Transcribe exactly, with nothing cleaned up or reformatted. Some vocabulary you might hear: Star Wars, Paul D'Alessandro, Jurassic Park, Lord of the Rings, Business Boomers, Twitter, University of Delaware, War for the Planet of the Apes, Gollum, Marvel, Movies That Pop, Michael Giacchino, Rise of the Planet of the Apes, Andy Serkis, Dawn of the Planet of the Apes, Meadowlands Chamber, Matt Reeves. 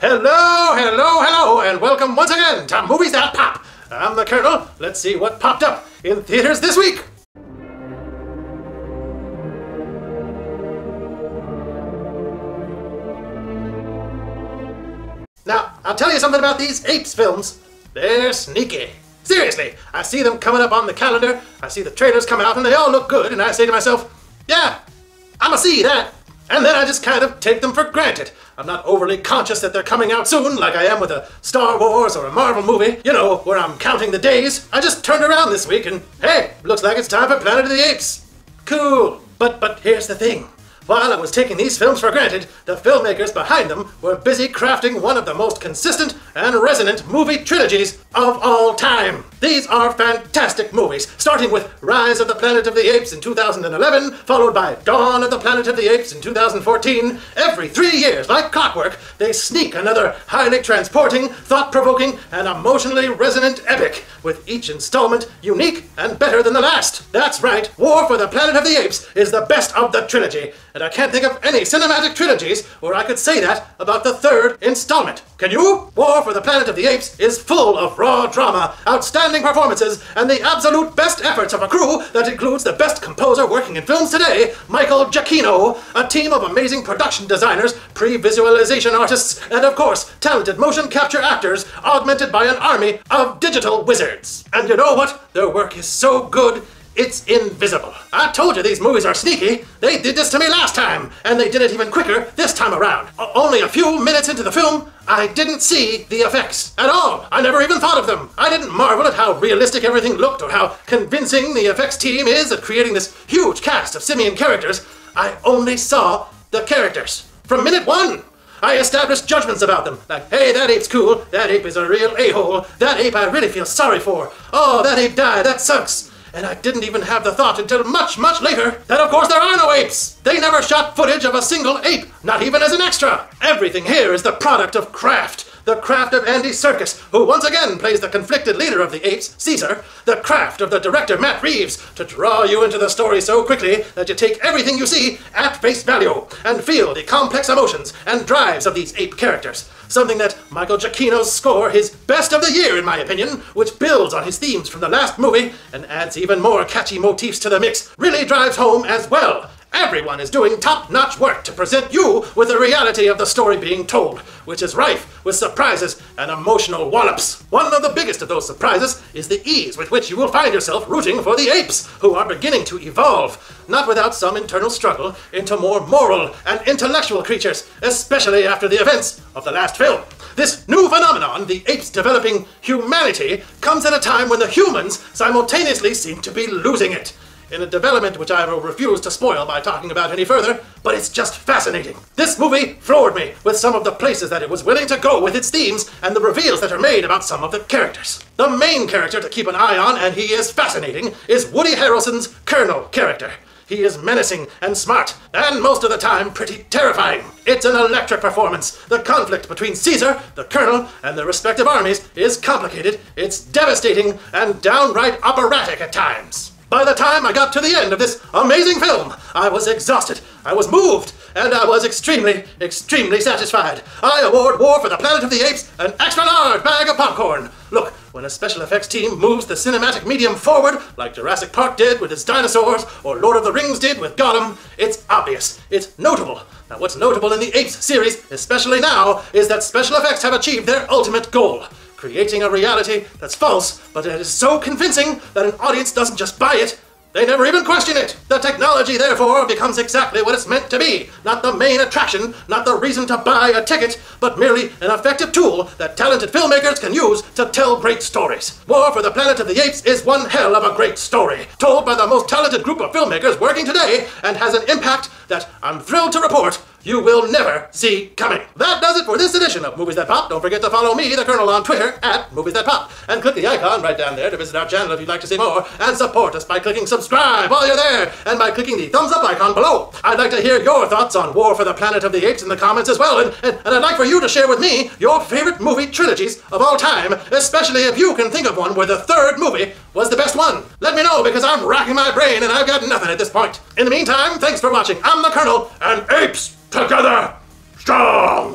Hello, hello, hello, and welcome once again to Movies That Pop. I'm the Colonel. Let's see what popped up in theaters this week. Now, I'll tell you something about these apes films. They're sneaky. Seriously, I see them coming up on the calendar, I see the trailers coming out, and they all look good, and I say to myself, yeah, I'ma see that. And then I just kind of take them for granted. I'm not overly conscious that they're coming out soon, like I am with a Star Wars or a Marvel movie, you know, where I'm counting the days. I just turned around this week and, hey, looks like it's time for Planet of the Apes. Cool. But, but here's the thing. While I was taking these films for granted, the filmmakers behind them were busy crafting one of the most consistent and resonant movie trilogies of all time. These are fantastic movies, starting with Rise of the Planet of the Apes in two thousand eleven, followed by Dawn of the Planet of the Apes in two thousand fourteen. Every three years, like clockwork, they sneak another highly transporting, thought-provoking, and emotionally resonant epic, with each installment unique and better than the last. That's right, War for the Planet of the Apes is the best of the trilogy. And I can't think of any cinematic trilogies where I could say that about the third installment. Can you? War for the Planet of the Apes is full of raw drama, outstanding performances, and the absolute best efforts of a crew that includes the best composer working in films today, Michael Giacchino, a team of amazing production designers, pre-visualization artists, and of course, talented motion capture actors augmented by an army of digital wizards. And you know what? Their work is so good, it's invisible. I told you these movies are sneaky. They did this to me last time, and they did it even quicker this time around. O- only a few minutes into the film, I didn't see the effects at all. I never even thought of them. I didn't marvel at how realistic everything looked or how convincing the effects team is at creating this huge cast of simian characters. I only saw the characters. From minute one, I established judgments about them, like, hey, that ape's cool, that ape is a real a-hole, that ape I really feel sorry for, oh, that ape died, that sucks. And I didn't even have the thought until much, much later that of course there are no apes! They never shot footage of a single ape, not even as an extra! Everything here is the product of craft. The craft of Andy Serkis, who once again plays the conflicted leader of the apes, Caesar. The craft of the director Matt Reeves to draw you into the story so quickly that you take everything you see at face value and feel the complex emotions and drives of these ape characters. Something that Michael Giacchino's score, his best of the year in my opinion, which builds on his themes from the last movie and adds even more catchy motifs to the mix, really drives home as well. Everyone is doing top-notch work to present you with the reality of the story being told, which is rife with surprises and emotional wallops. One of the biggest of those surprises is the ease with which you will find yourself rooting for the apes, who are beginning to evolve, not without some internal struggle, into more moral and intellectual creatures, especially after the events of the last film. This new phenomenon, the apes developing humanity, comes at a time when the humans simultaneously seem to be losing it. In a development which I will refuse to spoil by talking about any further, but it's just fascinating. This movie floored me with some of the places that it was willing to go with its themes and the reveals that are made about some of the characters. The main character to keep an eye on, and he is fascinating, is Woody Harrelson's Colonel character. He is menacing and smart, and most of the time pretty terrifying. It's an electric performance. The conflict between Caesar, the Colonel, and their respective armies is complicated, it's devastating, and downright operatic at times. By the time I got to the end of this amazing film, I was exhausted, I was moved, and I was extremely, extremely satisfied. I award War for the Planet of the Apes an extra large bag of popcorn. Look, when a special effects team moves the cinematic medium forward, like Jurassic Park did with its dinosaurs, or Lord of the Rings did with Gollum, it's obvious, it's notable. Now what's notable in the Apes series, especially now, is that special effects have achieved their ultimate goal. Creating a reality that's false, but it is so convincing that an audience doesn't just buy it, they never even question it. The technology, therefore, becomes exactly what it's meant to be. Not the main attraction, not the reason to buy a ticket, but merely an effective tool that talented filmmakers can use to tell great stories. War for the Planet of the Apes is one hell of a great story, told by the most talented group of filmmakers working today, and has an impact that, I'm thrilled to report, you will never see coming. That does it for this edition of Movies That Pop. Don't forget to follow me, the Colonel, on Twitter at Movies That Pop, and click the icon right down there to visit our channel if you'd like to see more, and support us by clicking subscribe while you're there, and by clicking the thumbs up icon below. I'd like to hear your thoughts on War for the Planet of the Apes in the comments as well, and, and, and I'd like for you to share with me your favorite movie trilogies of all time, especially if you can think of one where the third movie was the best one. Let me know, because I'm racking my brain and I've got nothing at this point. In the meantime, thanks for watching. I'm the Colonel, and apes together strong!